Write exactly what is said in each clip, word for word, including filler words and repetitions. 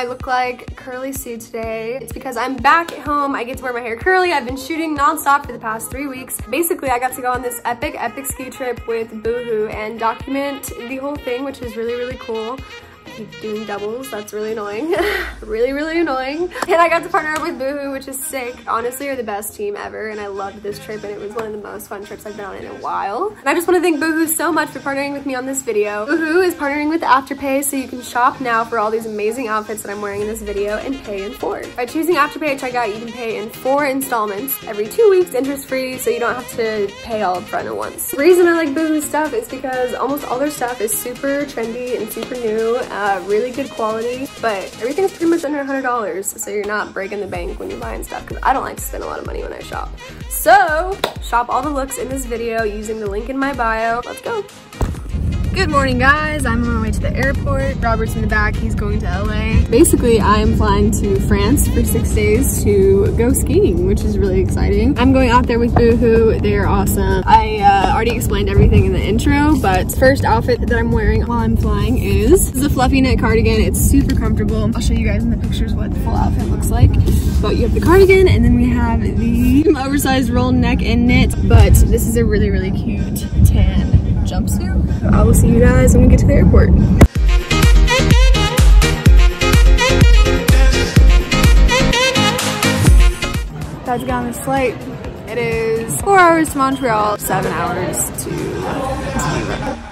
I look like Curly Sue today. It's because I'm back at home. I get to wear my hair curly. I've been shooting nonstop for the past three weeks. Basically, I got to go on this epic, epic ski trip with Boohoo and document the whole thing, which is really, really cool. I keep doing doubles, that's really annoying. Really, really annoying. And I got to partner up with Boohoo, which is sick. Honestly, they're the best team ever, and I loved this trip, and it was one of the most fun trips I've been on in a while. And I just want to thank Boohoo so much for partnering with me on this video. Boohoo is partnering with Afterpay, so you can shop now for all these amazing outfits that I'm wearing in this video and pay in four. By choosing Afterpay at checkout, you can pay in four installments every two weeks, interest-free, so you don't have to pay all upfront at once. The reason I like Boohoo's stuff is because almost all their stuff is super trendy and super new. Uh, really good quality, but everything's pretty much under a hundred dollars, so you're not breaking the bank when you're buying stuff, because I don't like to spend a lot of money when I shop. So, shop all the looks in this video using the link in my bio. Let's go. Good morning, guys. I'm on my way to the airport. Robert's in the back, he's going to L A. Basically, I'm flying to France for six days to go skiing, which is really exciting. I'm going out there with Boohoo, they're awesome. I uh, already explained everything in the intro, but first outfit that I'm wearing while I'm flying is, this is a fluffy knit cardigan. It's super comfortable. I'll show you guys in the pictures what the full outfit looks like. But you have the cardigan, and then we have the oversized roll neck and knit, but this is a really, really cute tan jumpsuit. I will see you guys when we get to the airport. About to get on this flight. It is four hours to Montreal, seven hours to Geneva.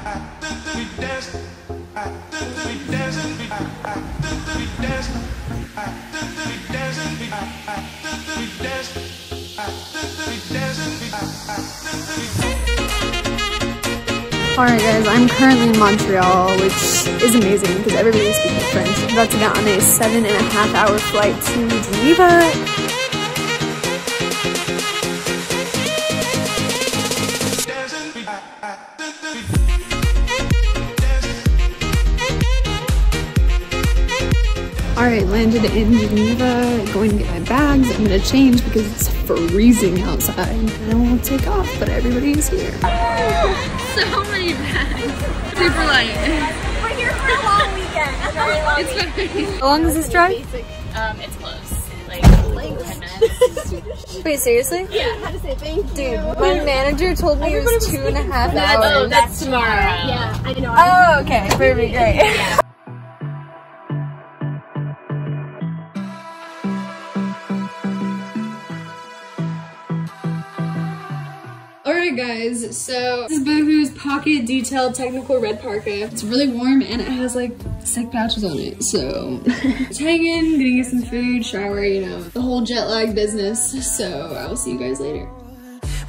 Alright guys, I'm currently in Montreal, which is amazing because everybody speaks French. I'm about to get on a seven and a half hour flight to Geneva. Alright, landed in Geneva, going to get my bags. I'm going to change because it's freezing outside. And then we'll take off, but everybody's here. So many bags. Super light. We're here for a long weekend. Very long it's weekend. How long is this drive? Um, it's close. Like, like ten minutes. Wait, seriously? Yeah. I had to say thank you. Dude, my manager told me it was two and a half hours. Oh, that's tomorrow. Yeah, I know. Oh, okay. Very great. Yeah. Guys, so this is Boohoo's pocket detailed technical red parka. It's really warm and it has like sick patches on it, so it's hanging, gonna get some food, shower, you know, the whole jet lag business. So I will see you guys later.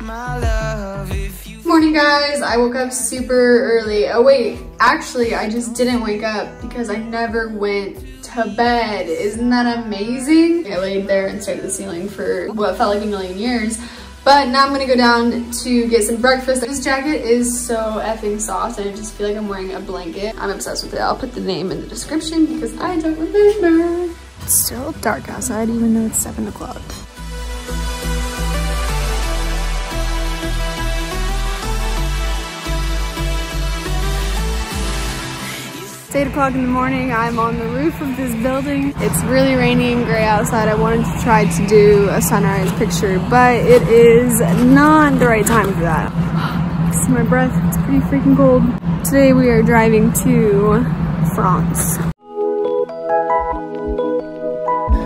My love, if you morning guys, I woke up super early. Oh wait, actually I just didn't wake up because I never went to bed. Isn't that amazing? I laid there and stared at the ceiling for what felt like a million years. But now I'm gonna go down to get some breakfast. This jacket is so effing soft and I just feel like I'm wearing a blanket. I'm obsessed with it. I'll put the name in the description because I don't remember. It's still dark outside even though it's seven o'clock. It's eight o'clock in the morning, I'm on the roof of this building. It's really rainy and gray outside. I wanted to try to do a sunrise picture, but it is not the right time for that. This is my breath, it's pretty freaking cold. Today we are driving to France.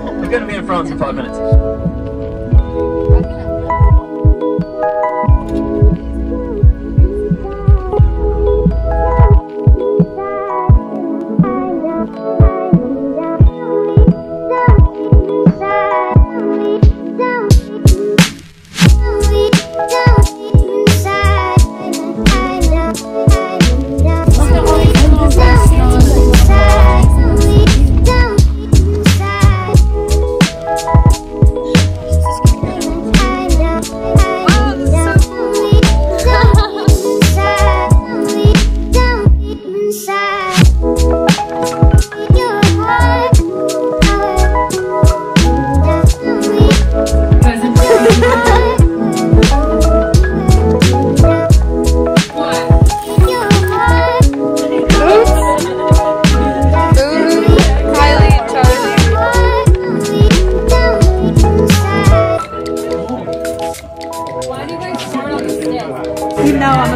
We're gonna be in France in five minutes.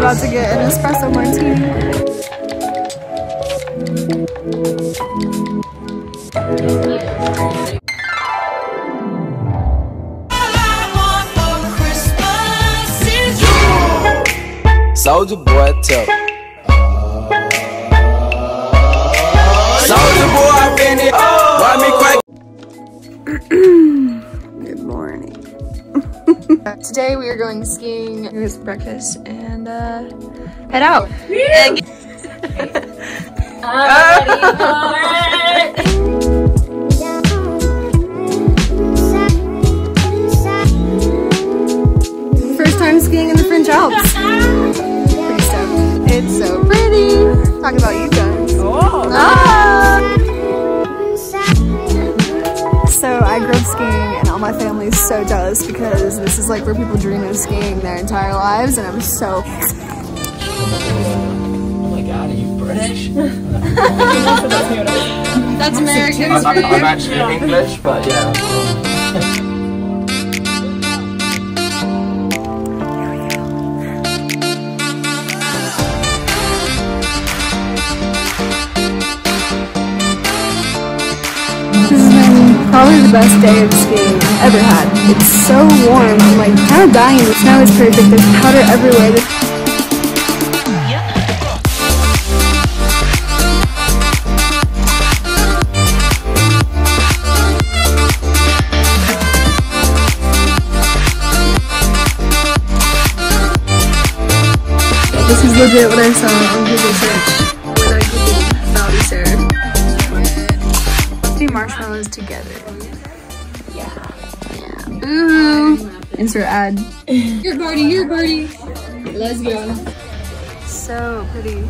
about to get an espresso martini. Soldier boy, tell me. Soldier boy, I've been it. Why me quite? Good morning. Today we are going skiing. Here's breakfast and uh, head out. And I'm ready for it. First time skiing in the French Alps. It's so pretty. Talk about you guys. Oh. Ah. So I grew up skiing and all my family is so jealous because this is like where people dream of skiing their entire lives, and I'm so oh my god, are you British? That's American. I'm, I'm, I'm actually English, but yeah. Probably the best day of skiing I've ever had. It's so warm. I'm like kind of dying. The snow is perfect. There's powder everywhere. There's this is legit what I saw on Google search. Marshmallows together. Yeah. Yeah. Boohoo. Insert ad. Your party, your party. Let's go. So pretty.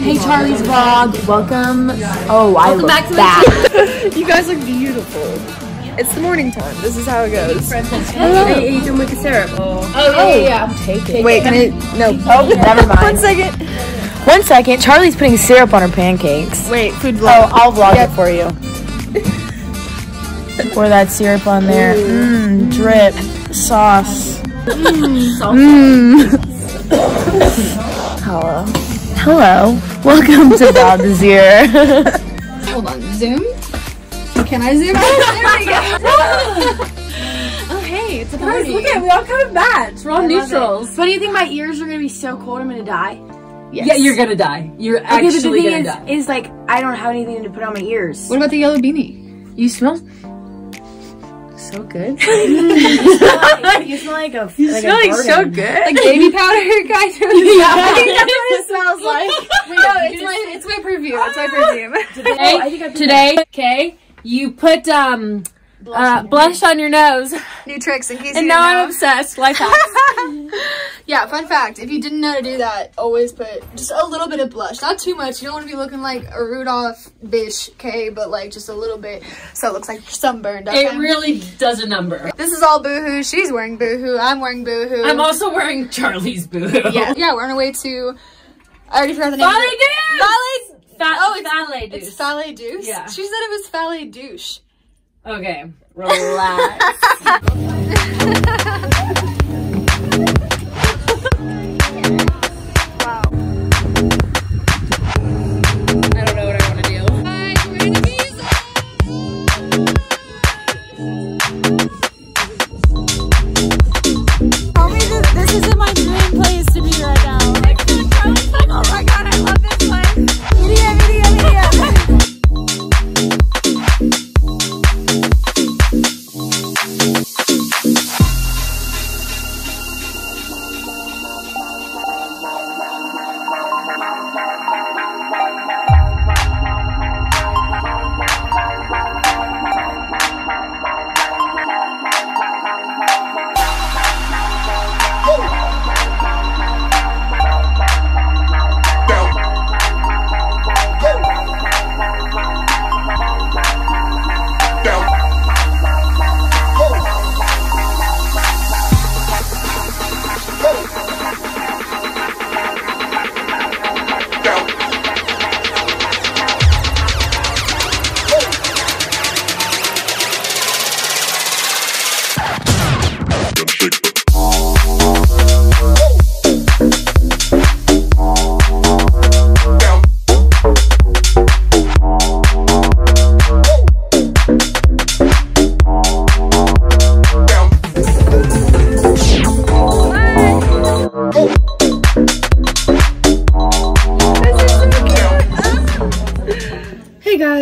Hey, Charlie's vlog. Welcome. Oh, I Welcome look back. To back. You guys look beautiful. It's the morning time. This is how it goes. Hello. Are you doing with the syrup? Oh, oh yeah, yeah. I'm taking. Wait, can it? No. Oh, never mind. One second. One second. Charlie's putting syrup on her pancakes. Wait, food vlog. Oh, I'll vlog yeah. it for you. Pour that syrup on there. Mmm, drip sauce. Mmm. Hello. Hello. Welcome to Bob Zier. Hold on. Zoom? Can I zoom? There we go. Oh, hey, it's a party. Guys, look at it. We all kind of match. We're all I neutrals. But do you think my ears are going to be so cold I'm going to die? Yes. Yeah, you're going to die. You're okay, actually going to die. It's like, I don't have anything to put on my ears. What about the yellow beanie? You smell so good. You smell like, you smell like a You like smell a like so good. Like baby powder, guys. Yeah, I think that's what it smells like. Wait, no, it's, my, it's my perfume. It's my perfume. Today, today, okay, you put um blush, uh, on, blush on your nose. New tricks in case and you now know. I'm obsessed. Life hacks. Yeah, fun fact, if you didn't know to do that, always put just a little bit of blush. Not too much. You don't want to be looking like a Rudolph bitch, okay? But like just a little bit so it looks like you're sunburned. Okay? It really does a number. This is all Boohoo. She's wearing Boohoo. I'm wearing Boohoo. I'm also wearing Charlie's Boohoo. Yeah, yeah, we're on our way to... I already forgot the name. Ballet Douche! Ballet... Fa oh, it's Ballet Douche. It's Ballet Douche? Yeah. She said it was Ballet Douche. Okay, relax.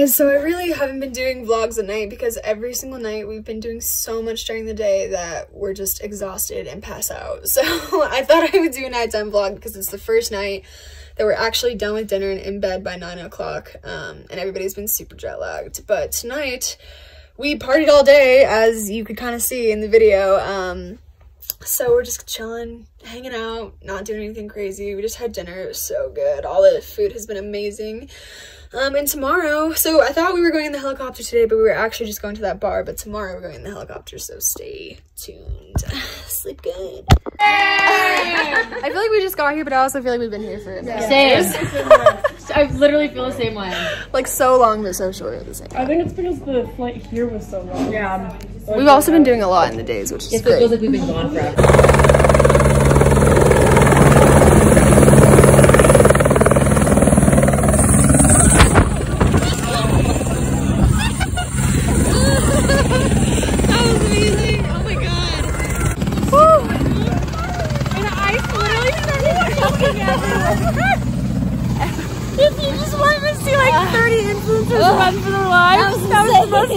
guys, so I really haven't been doing vlogs at night because every single night we've been doing so much during the day that we're just exhausted and pass out. So I thought I would do a nighttime vlog because it's the first night that we're actually done with dinner and in bed by nine o'clock, um, and everybody's been super jet lagged. But tonight we partied all day, as you could kind of see in the video. Um, so we're just chilling, hanging out, not doing anything crazy. We just had dinner. It was so good. All the food has been amazing. Um, and tomorrow, so I thought we were going in the helicopter today, but we were actually just going to that bar. But tomorrow we're going in the helicopter, so stay tuned. Sleep good. Yay! I feel like we just got here, but I also feel like we've been here for yeah. Same. I literally feel the same way. Like, so long, but so short at the same time. I think it's because the flight here was so long. Yeah. We've like, also been doing a lot in the days, which is it great. It feels like we've been gone forever.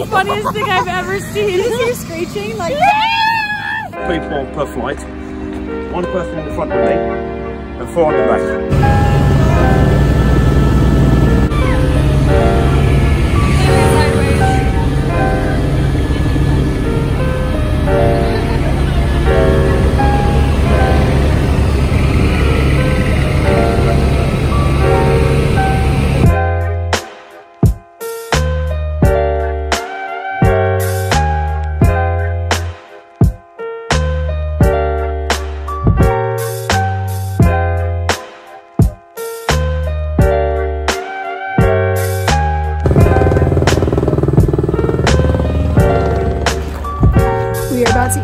Funniest thing I've ever seen. You hear screeching like yeah! Three people per flight. One person in the front with me and four in the back.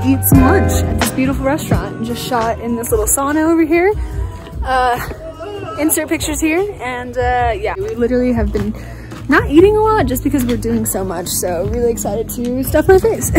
Eat some lunch at this beautiful restaurant. Just shot in this little sauna over here. Uh, insert pictures here, and uh, yeah. We literally have been not eating a lot just because we're doing so much, so really excited to stuff my face.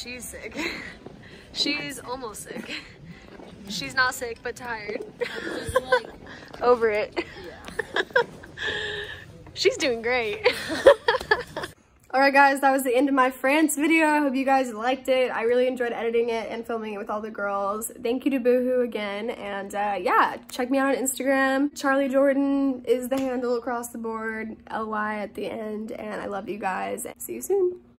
She's sick. She's almost sick. She's not sick, but tired. Over it. She's doing great. Alright guys, that was the end of my France video. I hope you guys liked it. I really enjoyed editing it and filming it with all the girls. Thank you to Boohoo again. And uh, yeah, check me out on Instagram. Charly Jordan is the handle across the board. L Y at the end. And I love you guys. See you soon.